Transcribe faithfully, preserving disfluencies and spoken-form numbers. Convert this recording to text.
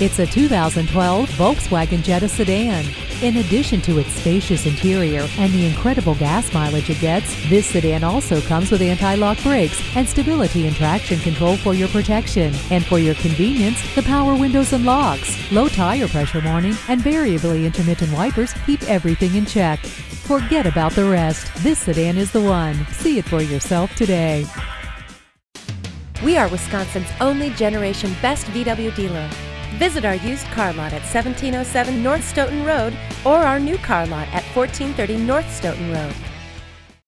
It's a two thousand twelve Volkswagen Jetta sedan. In addition to its spacious interior and the incredible gas mileage it gets, this sedan also comes with anti-lock brakes and stability and traction control for your protection. And for your convenience, the power windows and locks, low tire pressure warning, and variably intermittent wipers keep everything in check. Forget about the rest. This sedan is the one. See it for yourself today. We are Wisconsin's only generation best V W dealer. Visit our used car lot at seventeen oh seven North Stoughton Road or our new car lot at fourteen thirty North Stoughton Road.